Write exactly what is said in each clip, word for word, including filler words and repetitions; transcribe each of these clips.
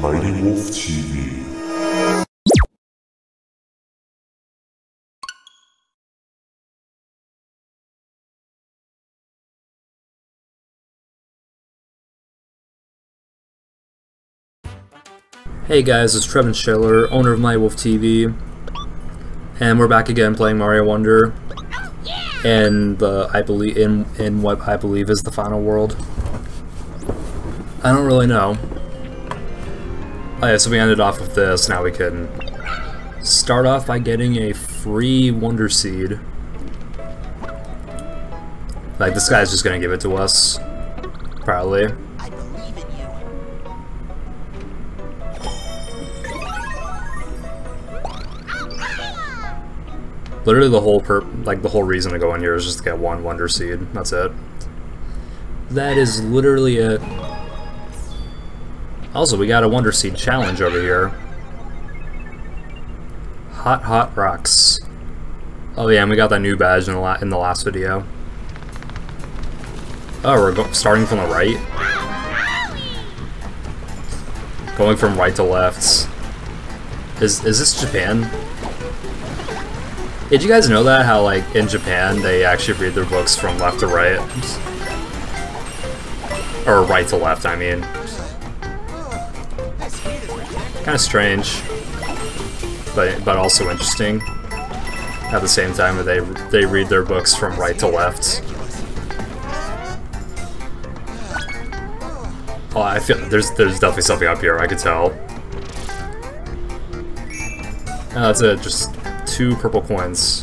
Mighty Wolf T V. Hey guys, it's Trevin Schiller, owner of Mighty Wolf T V, and we're back again playing Mario Wonder, oh, yeah! and the I believe in in what I believe is the final world. I don't really know. Oh yeah, so we ended off with this. Now we can start off by getting a free Wonder Seed. Like this guy's just gonna give it to us, probably. Literally the whole per like the whole reason to go in here is just to get one Wonder Seed. That's it. That is literally it. Also, we got a Wonder Seed challenge over here. Hot Hot Rocks. Oh yeah, and we got that new badge in the la in the last video. Oh, we're go starting from the right. Going from right to left. Is is this Japan? Did you guys know that, how like in Japan they actually read their books from left to right? Or right to left, I mean. Kind of strange, but but also interesting. At the same time that they they read their books from right to left. Oh, I feel there's there's definitely something up here. I could tell. Oh, that's it. Just two purple coins.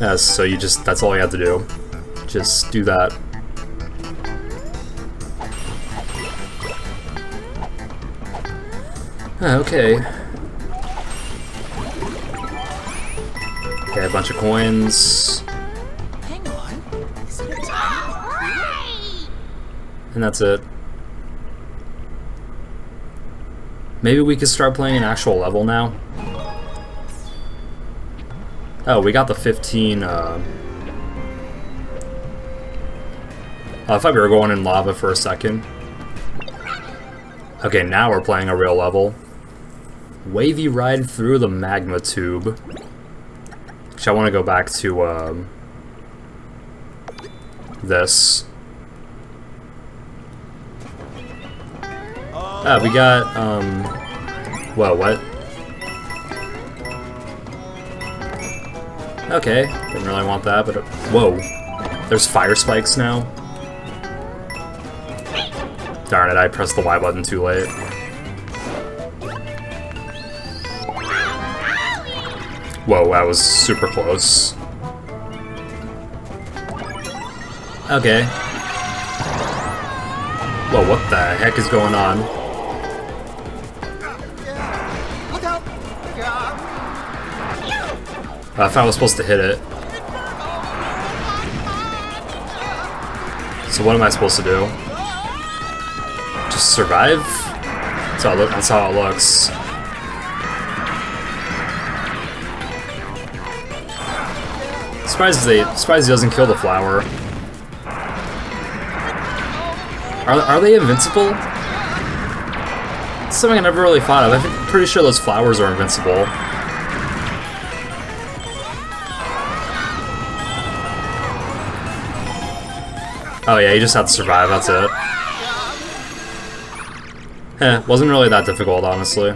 Yeah, so you just, that's all you have to do. Just do that. Ah, okay. Okay, a bunch of coins. Hang on. Is it time? And that's it. Maybe we could start playing an actual level now. Oh, we got the fifteen, uh... I thought we were going in lava for a second. Okay, now we're playing a real level. Wavy Ride Through the Magma Tube. Which I want to go back to, um... this. Ah, we got, um... whoa, what? Okay, didn't really want that, but... whoa. There's fire spikes now. Darn it, I pressed the Y button too late. Whoa, that was super close. Okay. Whoa, what the heck is going on? Uh, if I was supposed to hit it. So what am I supposed to do? Just survive? That's how it, look that's how it looks. Surprised they surprised he doesn't kill the flower. Are are they invincible? That's something I never really thought of. I'm pretty sure those flowers are invincible. Oh yeah, you just have to survive, that's it. Eh, wasn't really that difficult, honestly.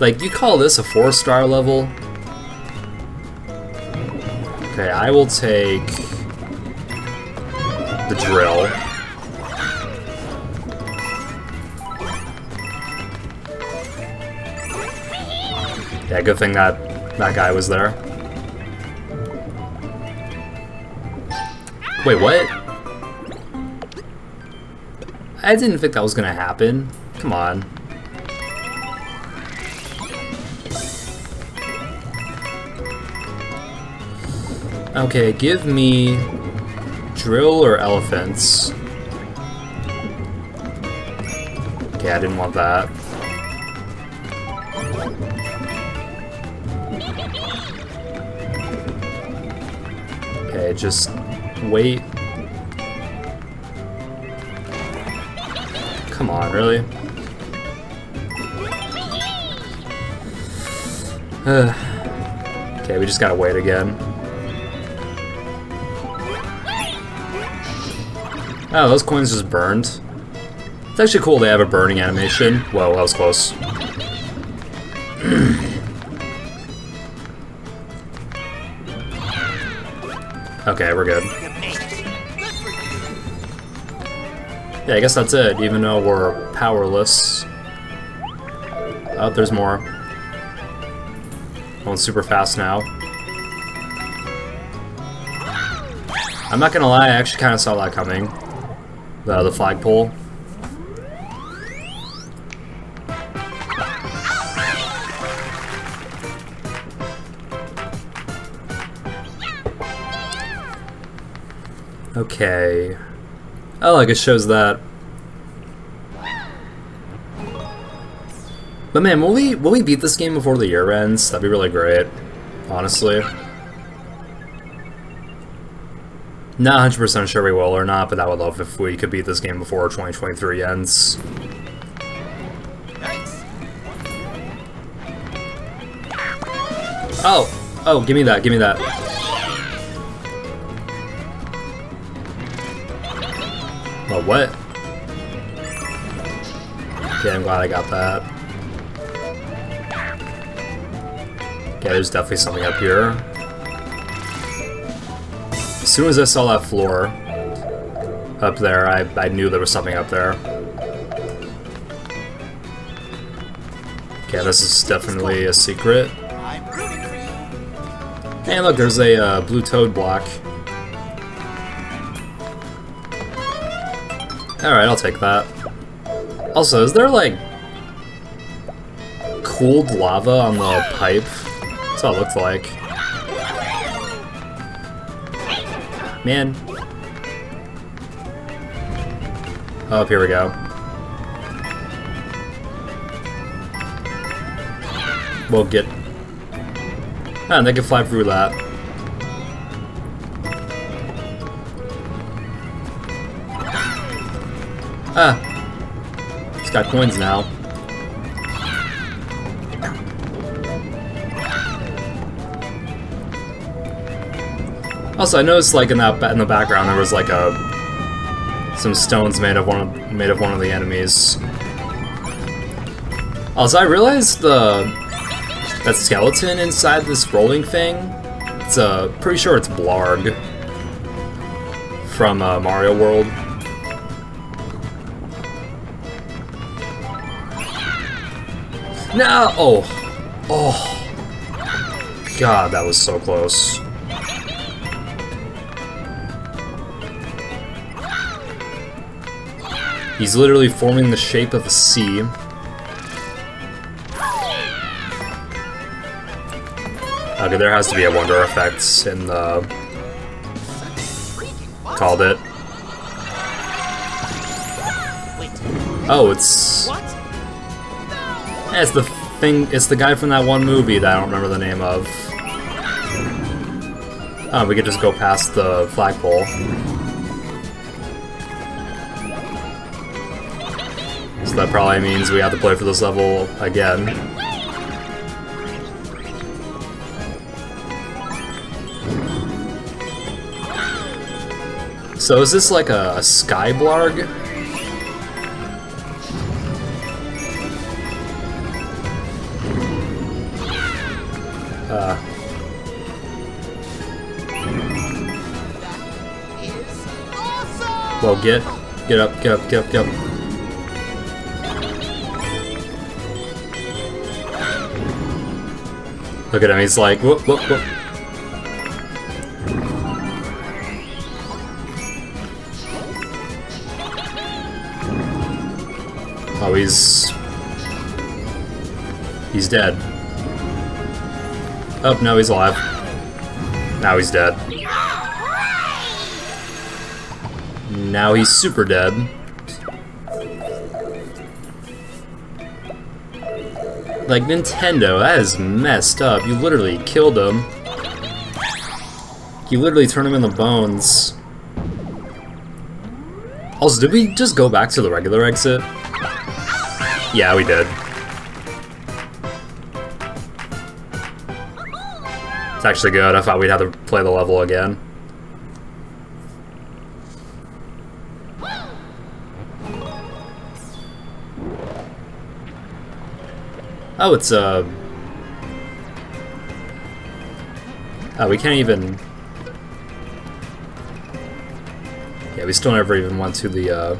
Like, you call this a four-star level? Okay, I will take... the drill. Yeah, good thing that that guy was there. Wait, what? I didn't think that was gonna happen. Come on. Okay, give me drill or elephants. Okay, I didn't want that. Okay, just wait. Come on, really? Okay, we just gotta wait again. Oh, those coins just burned. It's actually cool they have a burning animation. Whoa, that was close. Okay, we're good. Yeah, I guess that's it, even though we're powerless. Oh, there's more. Going super fast now. I'm not gonna lie, I actually kind of saw that coming. The, the flagpole. Okay. Oh, like it shows that. But man, will we will we beat this game before the year ends? That'd be really great, honestly. Not one hundred percent sure we will or not, but I would love if we could beat this game before twenty twenty-three ends. Nice. Oh! Oh, give me that, give me that. Well, what? Okay, I'm glad I got that. Okay, there's definitely something up here. As soon as I saw that floor up there, I, I knew there was something up there. Okay, this is definitely a secret. And look, there's a uh, blue toad block. Alright, I'll take that. Also, is there like cooled lava on the pipe? That's what it looked like. Man. Oh, here we go. We'll get... Ah, and they can fly through that. Ah. It's got coins now. Also, I noticed like in that in the background there was like a some stones made of one of, made of one of the enemies. Also, I realized the that skeleton inside this rolling thing. It's a uh, pretty sure it's Blarg from uh, Mario World. No! Oh, oh, God, that was so close. He's literally forming the shape of a C. Okay, there has to be a Wonder Effects in the... Called it. Oh, it's... Yeah, it's the thing, it's the guy from that one movie that I don't remember the name of. Oh, we could just go past the flagpole. That probably means we have to play for this level again. So is this like a, a Skyblarg? Uh. Well, get, get up, get up, get up, get up. Look at him, he's like, whoop, whoop, whoop. Oh, he's... He's dead. Oh, no, he's alive. Now he's dead. Now he's super dead. Like, Nintendo, that is messed up. You literally killed him. You literally turn him into bones. Also, did we just go back to the regular exit? Yeah, we did. It's actually good. I thought we'd have to play the level again. Oh, it's a... Uh... Oh, we can't even... Yeah, we still never even went to the, uh...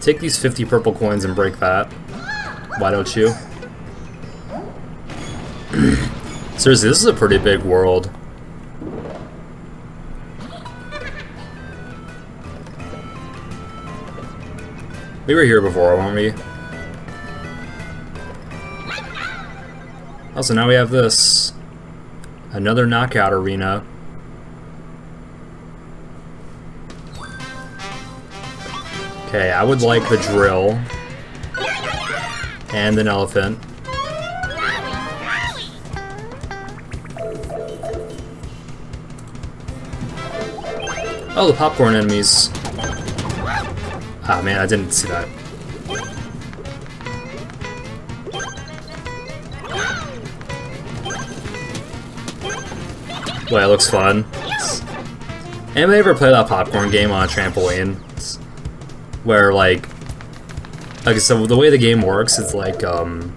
Take these fifty purple coins and break that. Why don't you? Seriously, this is a pretty big world. We were here before, weren't we? Also, now we have this. Another knockout arena. Okay, I would like the drill. And an elephant. Oh, the popcorn enemies. Ah, man, I didn't see that. Boy, it looks fun. Anybody ever play that popcorn game on a trampoline? It's where, like... Like, so the way the game works, it's like, um...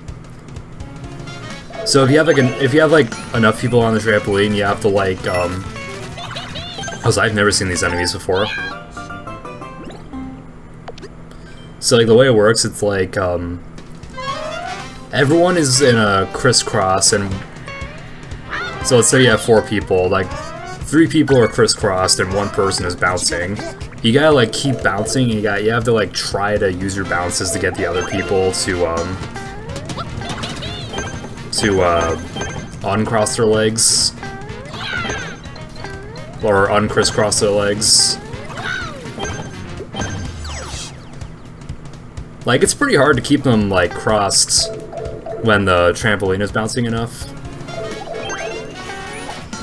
So if you have, like, an, if you have, like, enough people on the trampoline, you have to, like, um... Because I've never seen these enemies before. So, like, the way it works, it's like, um, everyone is in a crisscross, and so let's say you have four people, like, three people are crisscrossed and one person is bouncing. You gotta, like, keep bouncing, and you got you have to, like, try to use your bounces to get the other people to, um, to, uh, uncross their legs, or uncrisscross their legs. Like, it's pretty hard to keep them, like, crossed when the trampoline is bouncing enough.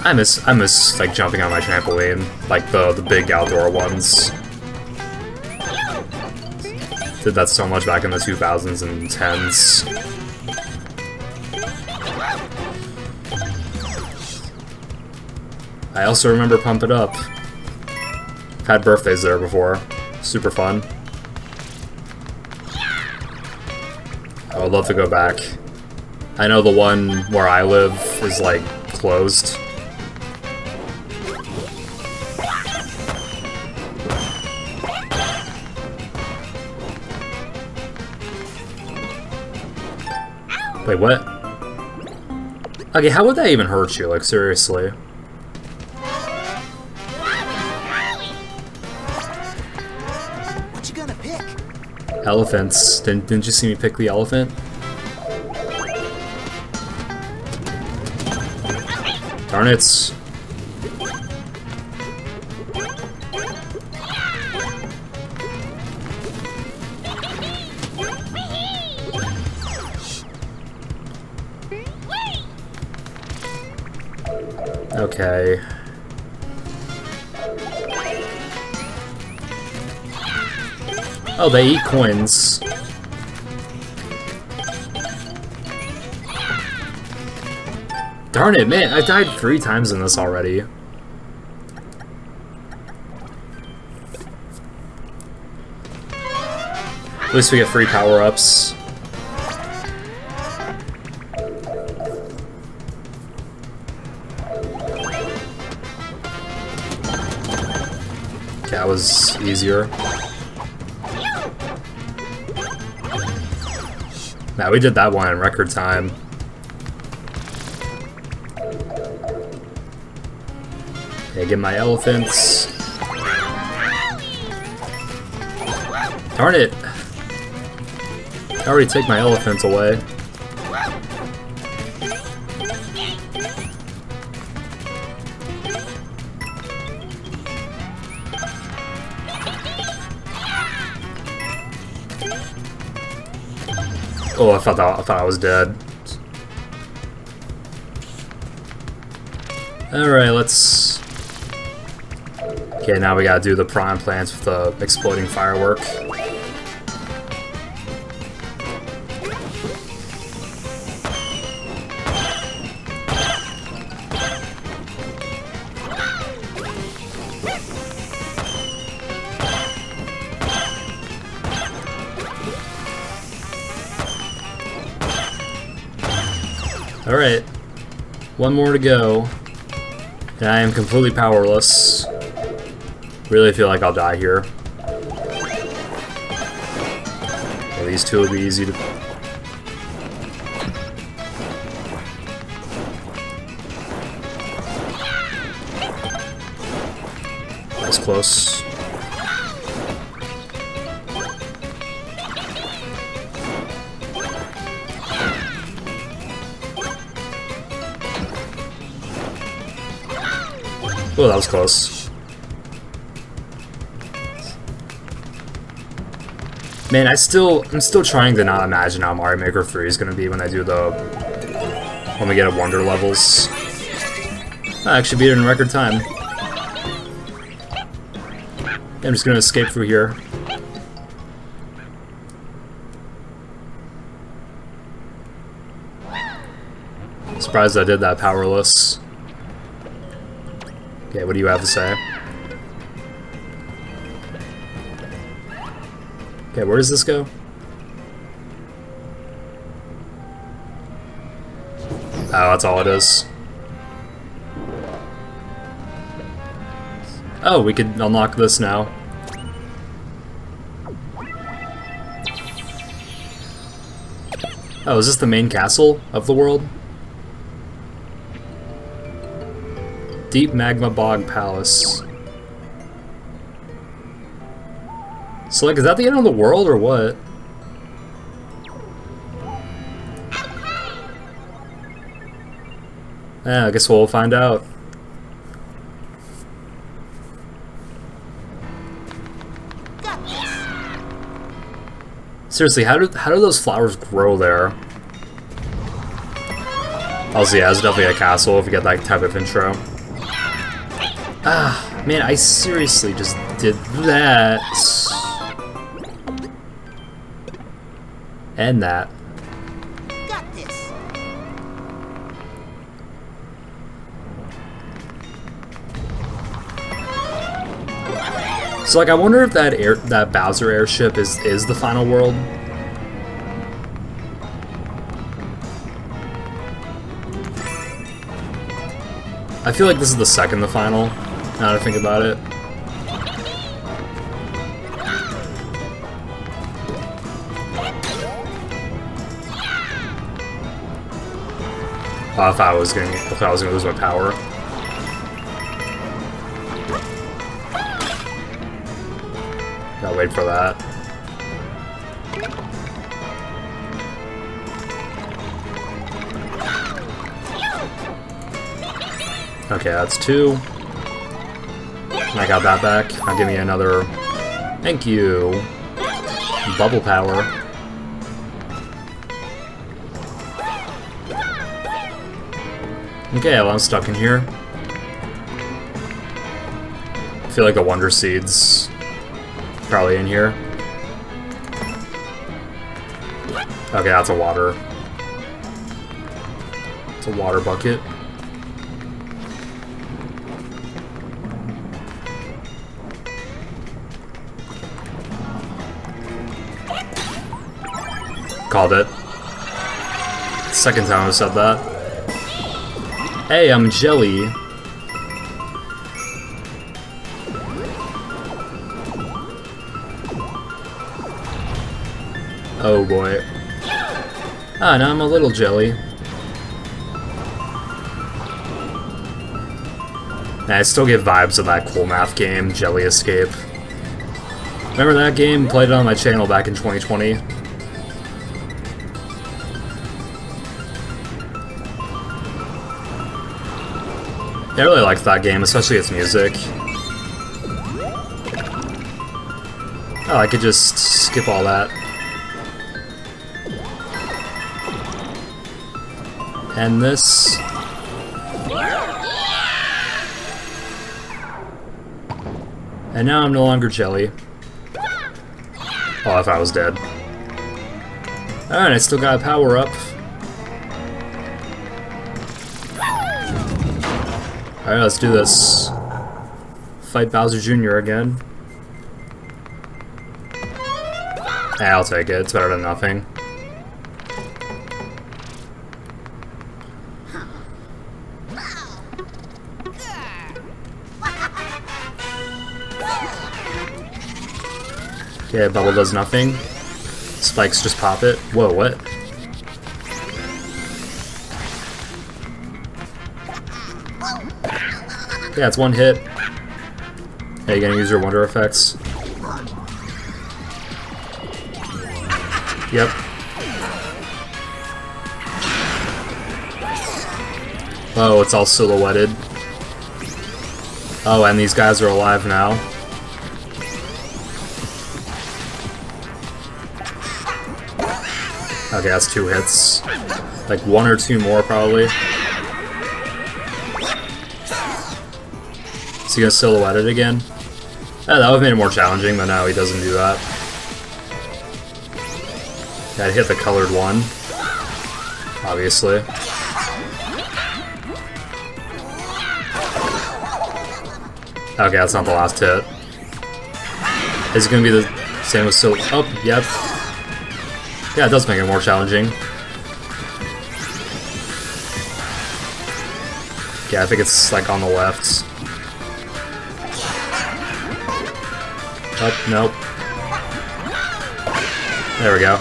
I miss, I miss, like, jumping on my trampoline. Like, the, the big outdoor ones. Did that so much back in the two thousands and tens. I also remember Pump It Up. I've had birthdays there before. Super fun. I would love to go back. I know the one where I live is, like, closed. Wait, what? Okay, how would that even hurt you? Like, seriously. Elephants. Didn't, didn't you see me pick the elephant? Darn it. Okay. Oh, they eat coins. Darn it, man, I died three times in this already. At least we get free power-ups. That was easier. Nah, we did that one in record time. Okay, get my elephants. Darn it! I already take my elephants away. Oh, I thought that, I thought I was dead. Alright, let's... Okay, now we gotta do the Prime Plants with the exploding firework. Alright, one more to go, and I am completely powerless. Really feel like I'll die here. Okay, these two will be easy to... That's close. Oh, that was close. Man, I still, I'm still trying to not imagine how Mario Maker three is gonna be when I do the, when we get a Wonder levels. I actually beat it in record time. I'm just gonna escape through here. Surprised I did that powerless. Okay, what do you have to say? Okay, where does this go? Oh, that's all it is. Oh, we could unlock this now. Oh, is this the main castle of the world? Deep Magma Bog Palace. So, like, is that the end of the world or what? Yeah, I guess we'll find out. Seriously, how do how do those flowers grow there? Also, yeah, it's definitely a castle if you get that type of intro. Ah, man, I seriously just did that. And that. Got this. So, like, I wonder if that air, that Bowser airship is is the final world. I feel like this is the second, the final. Now that I think about it. Oh, if I was gonna, if I was gonna lose my power. Gotta wait for that. Okay, that's two. I got that back. Now give me another... Thank you. Bubble power. Okay, well, I'm stuck in here. I feel like the Wonder Seed's probably in here. Okay, that's a water. It's a water bucket. Called it. Second time I've said that. Hey, I'm Jelly. Oh boy. Ah, now I'm a little jelly. I still get vibes of that cool math game, Jelly Escape. Remember that game? Played it on my channel back in twenty twenty. I really liked that game, especially its music. Oh, I could just skip all that. And this. And now I'm no longer Jelly. Oh, if I was dead. Alright, I still got a power up. Alright, let's do this. Fight Bowser Junior again. Eh, I'll take it. It's better than nothing. Yeah, bubble does nothing. Spikes just pop it. Whoa, what? Yeah, it's one hit. Hey, you gonna use your wonder effects? Yep. Oh, it's all silhouetted. Oh, and these guys are alive now. Okay, that's two hits. Like one or two more, probably. Is he gonna silhouette it again? Yeah, that would've made it more challenging, but no, he doesn't do that. Yeah, I hit the colored one. Obviously. Okay, that's not the last hit. Is it gonna be the same with silhouette? Oh, yep. Yeah, it does make it more challenging. Yeah, I think it's like on the left. Oh, nope. There we go.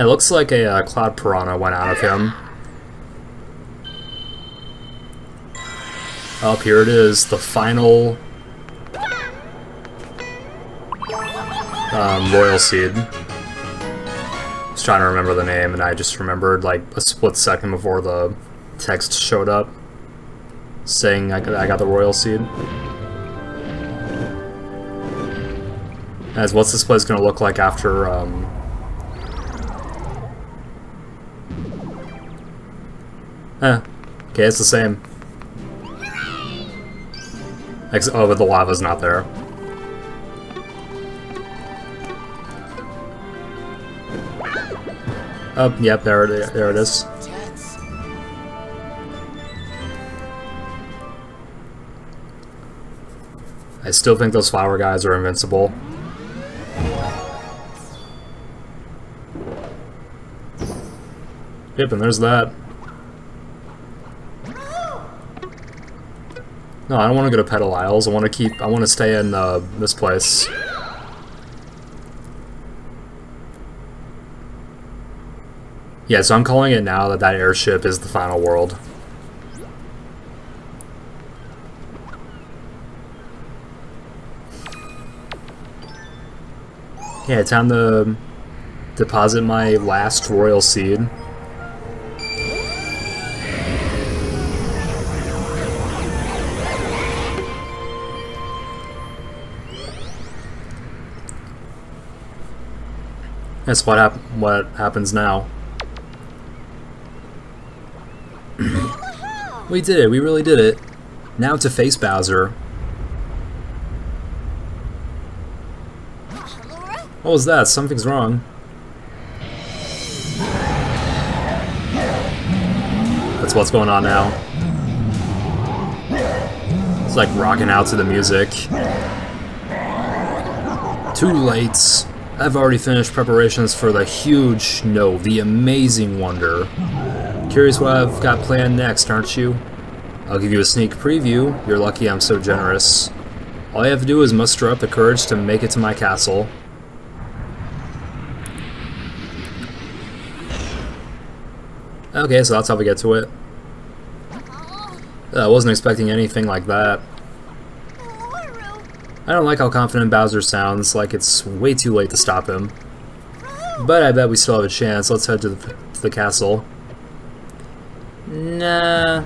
It looks like a uh, Cloud Piranha went out of him. Up here it is, the final... Um, Royal Seed. I was trying to remember the name, and I just remembered like a split second before the text showed up saying I, I got the Royal Seed. As what's this place gonna look like after um, huh? Okay, it's the same. Ex oh, but the lava's not there. Oh, yep, there it there it is. I still think those flower guys are invincible. Yep, and there's that. No, I don't want to go to Petal Isles. I want to keep. I want to stay in uh, this place. Yeah, so I'm calling it now that that airship is the final world. Yeah, time to deposit my last Royal Seed. That's what hap what happens now. We did it, we really did it. Now to face Bowser. What was that? Something's wrong. That's what's going on now. It's like rocking out to the music. Too late. I've already finished preparations for the huge, no, the amazing wonder. Curious what I've got planned next, aren't you? I'll give you a sneak preview. You're lucky I'm so generous. All you have to do is muster up the courage to make it to my castle. Okay, so that's how we get to it. I wasn't expecting anything like that. I don't like how confident Bowser sounds, like it's way too late to stop him. But I bet we still have a chance. Let's head to the, to the castle. Nah.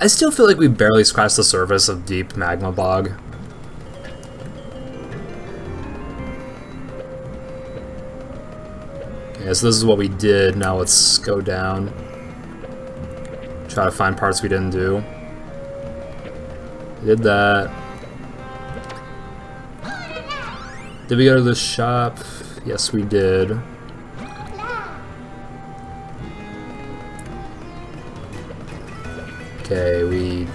I still feel like we barely scratched the surface of Deep Magma Bog. Yeah, so this is what we did. Now let's go down. Try to find parts we didn't do. Did that. Did we go to the shop? Yes, we did. Okay, we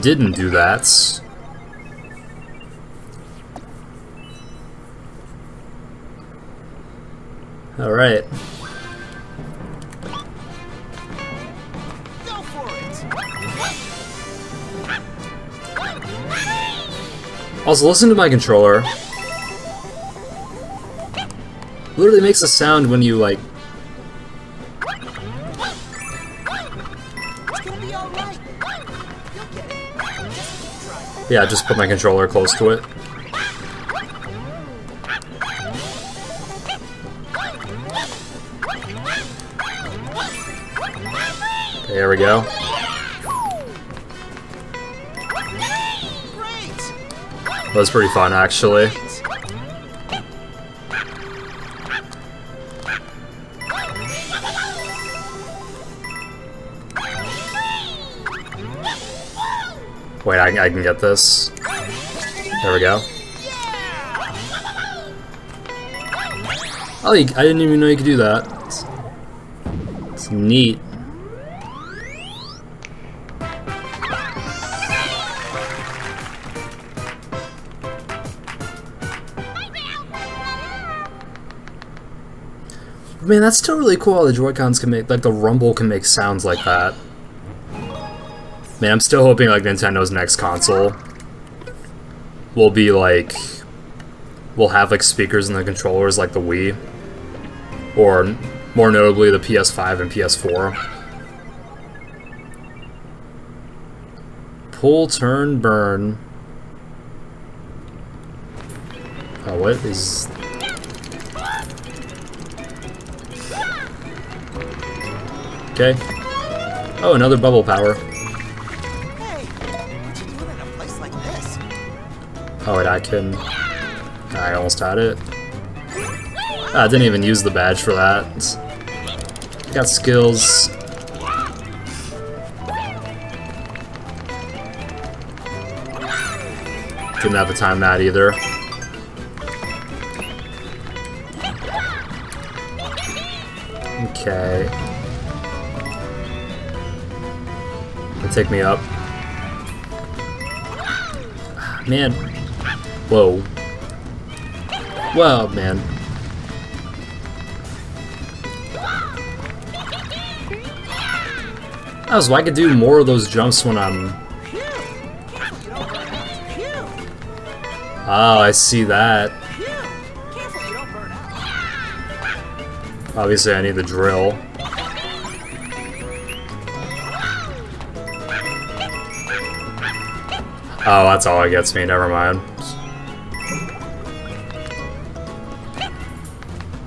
didn't do that. All right. Go for it. Also, listen to my controller. Literally makes a sound when you like. It's gonna be all right. You'll get it. Just keep trying. Yeah, just put my controller close to it. There we go. That was pretty fun, actually. Wait, I, I can get this. There we go. Oh, I didn't even know you could do that. It's, it's neat. Man, that's still really cool how the Joy-Cons can make, like the rumble can make sounds like that. Man, I'm still hoping like Nintendo's next console will be like, will have like speakers in the controllers like the Wii, or more notably the P S five and P S four. Pull, turn, burn. Oh, what is... Okay. Oh, another bubble power. Hey, what you doing in a place like this? Oh, and I can... I almost had it. Oh, I didn't even use the badge for that. Got skills. Didn't have the time that either. Okay. Take me up. Man. Whoa. Whoa, man. I was like, I could do more of those jumps when I'm... Oh, I see that. Obviously, I need the drill. Oh, that's all it gets me, never mind.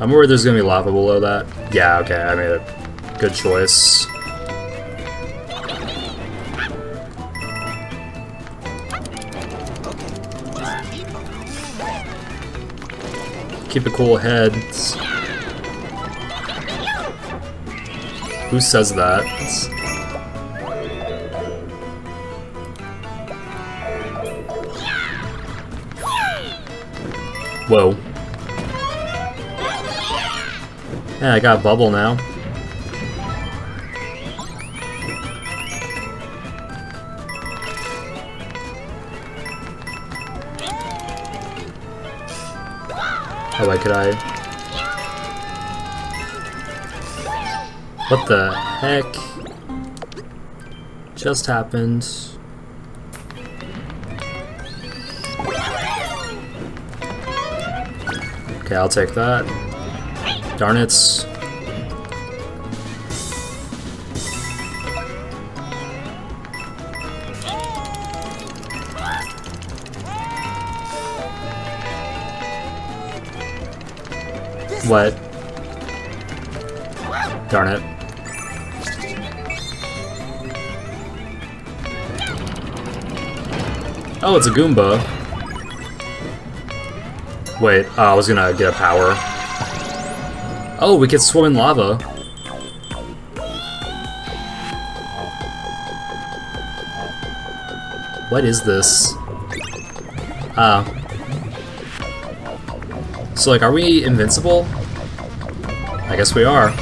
I'm worried there's gonna be lava below that. Yeah, okay, I made a good choice. Keep a cool head. Who says that? It's Whoa. Yeah, I got a bubble now. Oh, wait, could I? What the heck just happened? Okay, I'll take that. Darn it. What? Darn it. Oh, it's a Goomba. Wait, oh, I was gonna get a power. Oh, we can swim in lava. What is this? Ah. Uh, so, like, are we invincible? I guess we are.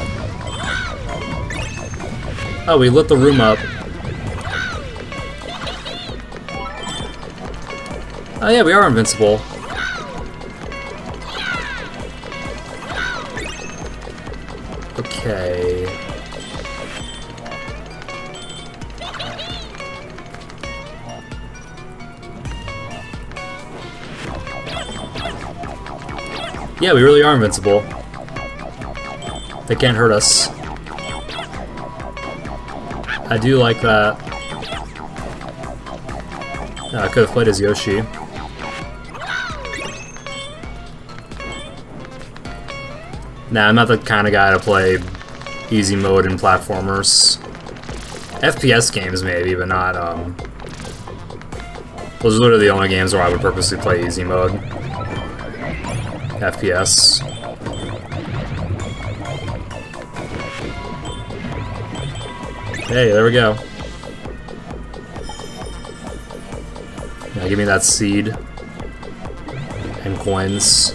Oh, we lit the room up. Oh yeah, we are invincible. Okay. Yeah, we really are invincible. They can't hurt us. I do like that. Oh, I could have played as Yoshi. Nah, I'm not the kind of guy to play easy mode in platformers. F P S games maybe, but not, um... those are literally the only games where I would purposely play easy mode. F P S. Hey, there we go. Now give me that seed. And coins.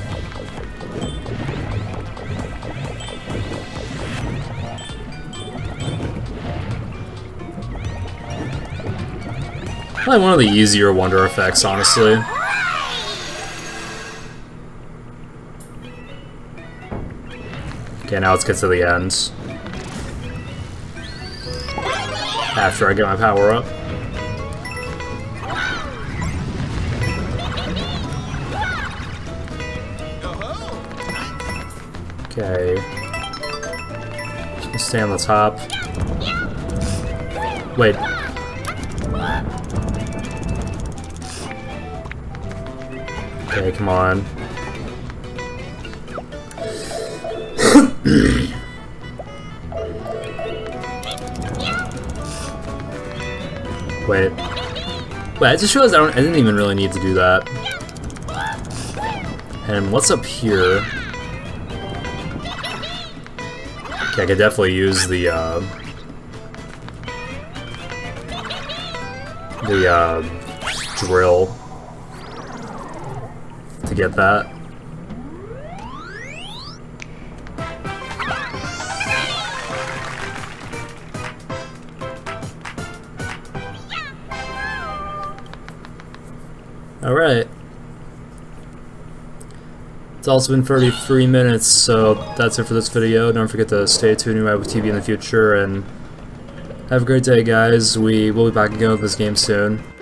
Probably one of the easier wonder effects, honestly. Okay, now let's get to the end. After I get my power up. Okay. Just stay on the top. Wait. Okay, come on. Wait. Wait, I just realized I, don't, I didn't even really need to do that. And what's up here? Okay, I could definitely use the, uh... the, uh... drill. To get that. Alright. It's also been thirty-three minutes, so that's it for this video. Don't forget to stay tuned to Mighty Wolf T V in the future, and have a great day, guys. We will be back again with this game soon.